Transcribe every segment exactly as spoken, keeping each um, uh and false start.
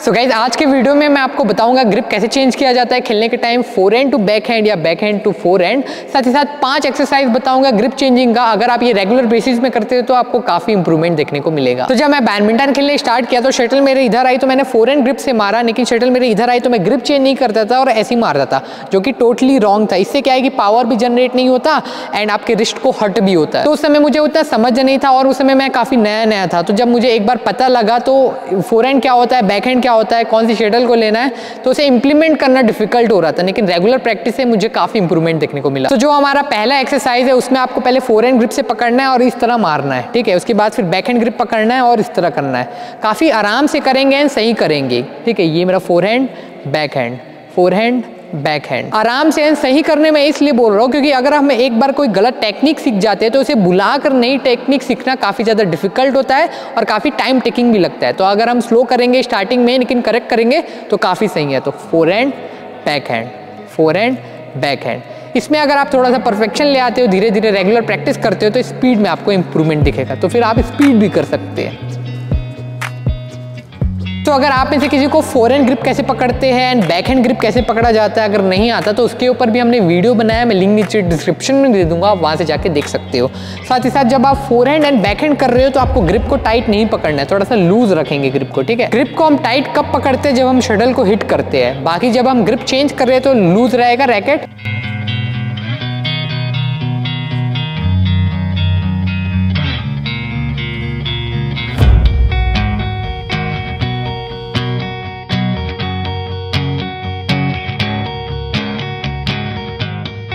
सो so guys आज के video में मैं आपको बताऊंगा ग्रिप कैसे चेंज किया जाता है खेलने के time forehand to backhand या backhand to forehand. साथ ही साथ पांच एक्सरसाइज बताऊंगा ग्रिप चेंजिंग का। अगर आप ये रेगुलर बेसिस में करते हो तो आपको काफी इंप्रूवमेंट देखने को मिलेगा। तो जब मैं बैडमिंटन खेलने स्टार्ट किया तो शटल मेरे इधर आई तो मैंने फोर हैंड ग्रिप से मारा, लेकिन शटल मेरे इधर आई तो मैं ग्रिप चेंज नहीं करता था और ऐसे ही मारता था, जो कि टोटली रॉन्ग था। इससे क्या है कि पावर भी जनरेट नहीं होता एंड आपके रिस्ट को हर्ट भी होता है। तो उस समय मुझे उतना समझ नहीं था और उस समय मैं काफी नया नया था। तो जब मुझे एक बार पता लगा तो फोर हैंड क्या होता है, बैक हैंड क्या होता है, कौन सी शटल को लेना है, तो उसे इंप्लीमेंट करना डिफिकल्ट हो रहा था, लेकिन रेगुलर प्रैक्टिस से मुझे काफी इंप्रूवमेंट देखने को मिला। तो जो हमारा पहला एक्सरसाइज है उसमें आपको पहले फोरहैंड ग्रिप से पकड़ना है और इस तरह मारना है, ठीक है। उसके बाद फिर बैकहैंड ग्रिप पकड़ना है और इस तरह करना है। काफी आराम से करेंगे एंड सही करेंगे, ठीक है। ये मेरा फोरहैंड बैकहैंड फोरहैंड बैकहैंड। आराम से एंड सही करने में इसलिए बोल रहा हूँ क्योंकि अगर हम एक बार कोई गलत टेक्निक सीख जाते हैं तो उसे भुला कर नई टेक्निक सीखना काफ़ी ज़्यादा डिफिकल्ट होता है और काफ़ी टाइम टेकिंग भी लगता है। तो अगर हम स्लो करेंगे स्टार्टिंग में लेकिन करेक्ट करेंगे तो काफ़ी सही है। तो फोरहैंड बैकहैंड फोरहैंड बैकहैंड, इसमें अगर आप थोड़ा सा परफेक्शन ले आते हो, धीरे धीरे रेगुलर प्रैक्टिस करते हो तो स्पीड में आपको इंप्रूवमेंट दिखेगा। तो फिर आप स्पीड भी कर सकते हैं। तो अगर आप में से किसी को फोरहैंड ग्रिप कैसे पकड़ते हैं एंड बैकहैंड ग्रिप कैसे पकड़ा जाता है अगर नहीं आता तो उसके ऊपर भी हमने वीडियो बनाया, मैं लिंक नीचे डिस्क्रिप्शन में दे दूंगा, आप वहाँ से जाके देख सकते हो। साथ ही साथ जब आप फोरहैंड एंड बैकहैंड कर रहे हो तो आपको ग्रिप को टाइट नहीं पकड़ना है, थोड़ा सा लूज रखेंगे ग्रिप को, ठीक है। ग्रिप को हम टाइट कब पकड़ते हैं, जब हम शटल को हिट करते हैं। बाकी जब हम ग्रिप चेंज कर रहे हैं तो लूज रहेगा रैकेट।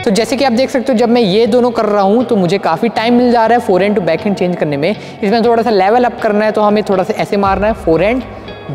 तो जैसे कि आप देख सकते हो जब मैं ये दोनों कर रहा हूँ तो मुझे काफ़ी टाइम मिल जा रहा है फोरहैंड टू बैकहैंड चेंज करने में। इसमें थोड़ा सा लेवल अप करना है तो हमें थोड़ा सा ऐसे मारना है, फोरहैंड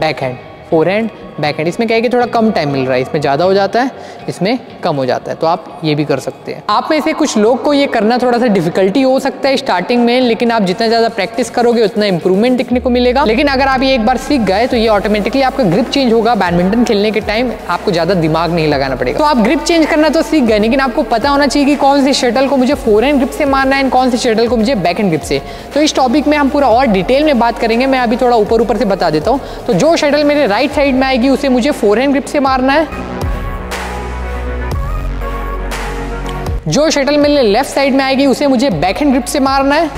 बैकहैंड फोरहैंड बैकहैंड। इसमें क्या है कि थोड़ा कम टाइम मिल रहा है, इसमें ज़्यादा हो जाता है, इसमें कम हो जाता है। तो आप ये भी कर सकते हैं। आप में से कुछ लोग को ये करना थोड़ा सा डिफिकल्टी हो सकता है स्टार्टिंग में, लेकिन आप जितना ज़्यादा प्रैक्टिस करोगे उतना इंप्रूवमेंट दिखने को मिलेगा। लेकिन अगर आप ये एक बार सीख गए तो ये ऑटोमेटिकली आपका ग्रिप चेंज होगा। बैडमिंटन खेलने के टाइम आपको ज़्यादा दिमाग नहीं लगाना पड़ेगा। तो आप ग्रिप चेंज करना तो सीख गए, लेकिन आपको पता होना चाहिए कि कौन सी शटल को मुझे फोरहैंड ग्रिप से मारना है एंड कौन सी शटल को मुझे बैकहैंड ग्रिप से। तो इस टॉपिक में हम पूरा और डिटेल में बात करेंगे। मैं अभी थोड़ा ऊपर ऊपर से बता देता हूँ। तो जो शटल मेरे राइट साइड में आएगी उसे मुझे फोरहैंड ग्रिप से मारना है। जो शटल मेरे लेफ्ट साइड में आएगी उसे मुझे बैकहैंड ग्रिप से मारना है,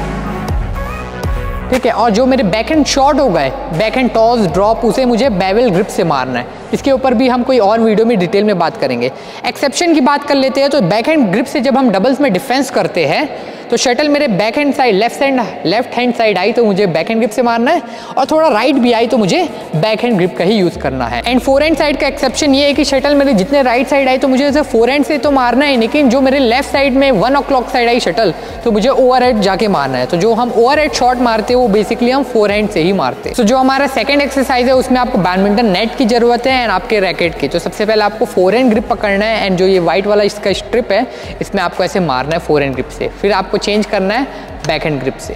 ठीक है। और जो मेरे बैकहैंड शॉट हो गए, बैकहैंड टॉस ड्रॉप, उसे मुझे बेवल ग्रिप से मारना है। इसके ऊपर भी हम कोई और वीडियो में डिटेल में बात करेंगे। एक्सेप्शन की बात कर लेते हैं। तो बैकहैंड ग्रिप से जब हम डबल्स में डिफेंस करते हैं तो शटल मेरे backhand side left hand left hand side आई तो मुझे बैकहैंड ग्रिप से मारना है और थोड़ा राइट भी आई तो मुझे बैकहैंड ग्रिप का ही यूज़ करना है। एंड फोरहैंड साइड का एक्सेप्शन ये है कि शटल मेरे जितने राइट साइड आई तो मुझे उसे फोरहैंड से तो मारना है, लेकिन जो मेरे लेफ्ट साइड में वन ओ क्लॉक साइड आई शटल तो मुझे ओवरहेड जाके मारना है। तो जो हम ओवरहेड शॉट मारते हैं वो बेसिकली हम फोरहैंड से ही मारते हैं। तो so, जो हमारा सेकेंड एक्सरसाइज है उसमें आपको बैडमिंटन नेट की जरूरत है एंड आपके रैकेट की। तो सबसे पहले आपको फोरहैंड ग्रिप पकड़ना है एंड जो ये व्हाइट वाला इसका स्ट्रिप है इसमें आपको ऐसे मारना है फोरहैंड ग्रिप से। फिर आपको चेंज करना है बैकहैंड ग्रिप से,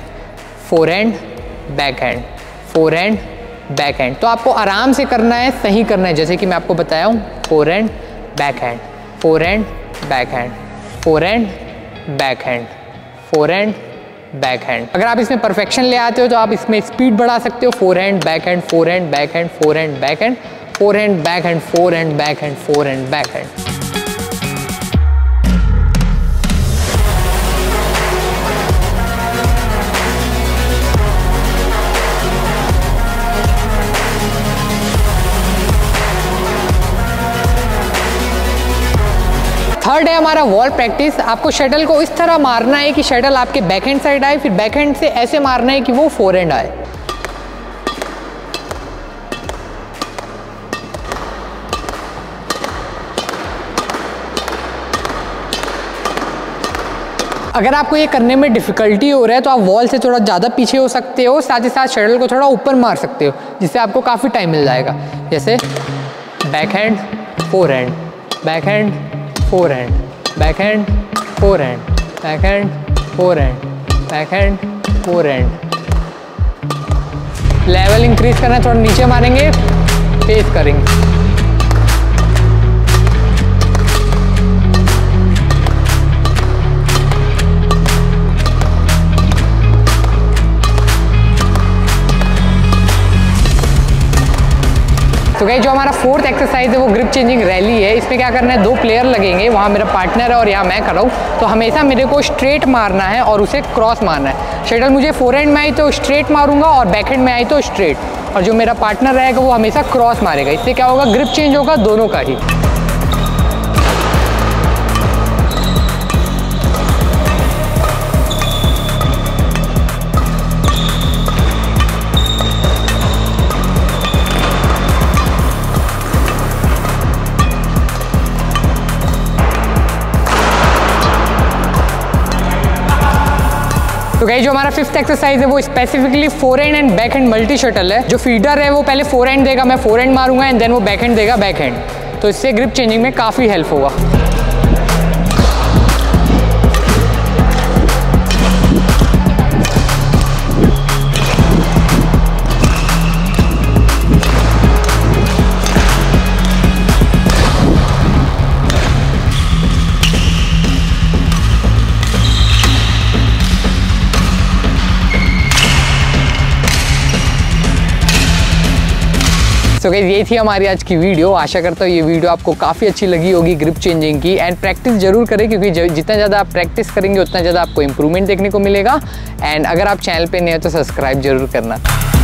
फोरहैंड बैकहैंड फोरहैंड बैकहैंड। तो आपको आराम से करना है, सही करना है, जैसे कि मैं आपको बताया हूँ। Forehand backhand forehand backhand forehand backhand forehand backhand. अगर आप इसमें परफेक्शन ले आते हो तो आप इसमें स्पीड बढ़ा सकते हो। Forehand backhand forehand backhand forehand backhand forehand backhand forehand backhand forehand backhand. Third है हमारा वॉल प्रैक्टिस। आपको शटल को इस तरह मारना है कि शटल आपके बैकहैंड साइड आए, फिर बैकहैंड से ऐसे मारना है कि वो फोरहैंड आए। अगर आपको ये करने में डिफिकल्टी हो रहा है तो आप वॉल से थोड़ा ज़्यादा पीछे हो सकते हो, साथ ही साथ शटल को थोड़ा ऊपर मार सकते हो, जिससे आपको काफ़ी टाइम मिल जाएगा। जैसे backhand forehand backhand forehand backhand forehand backhand forehand backhand forehand. Level increase करना है, थोड़ा नीचे मारेंगे, फेस करेंगे। तो गाइस जो हमारा फोर्थ एक्सरसाइज है वो ग्रिप चेंजिंग रैली है। इसमें क्या करना है, दो प्लेयर लगेंगे, वहाँ मेरा पार्टनर है और यहाँ मैं कर रहा हूँ। तो हमेशा मेरे को स्ट्रेट मारना है और उसे क्रॉस मारना है। शटल मुझे फोरहैंड में आई तो स्ट्रेट मारूंगा और बैकहैंड में आई तो स्ट्रेट, और जो मेरा पार्टनर रहेगा वो हमेशा क्रॉस मारेगा। इससे क्या होगा, ग्रिप चेंज होगा दोनों का ही। तो गाइस जो हमारा फिफ्थ एक्सरसाइज है वो specifically forehand and backhand multi shuttle है। जो फीडर है वो पहले फोरहैंड देगा, मैं फोरहैंड मारूंगा एंड देन वो बैकहैंड देगा बैकहैंड। तो इससे ग्रिप चेंजिंग में काफ़ी हेल्प होगा। तो गाइस ये थी हमारी आज की वीडियो। आशा करता हूँ ये वीडियो आपको काफ़ी अच्छी लगी होगी ग्रिप चेंजिंग की। एंड प्रैक्टिस जरूर करें, क्योंकि जितना ज़्यादा आप प्रैक्टिस करेंगे उतना ज़्यादा आपको इम्प्रूवमेंट देखने को मिलेगा। एंड अगर आप चैनल पे नए हो तो सब्सक्राइब जरूर करना।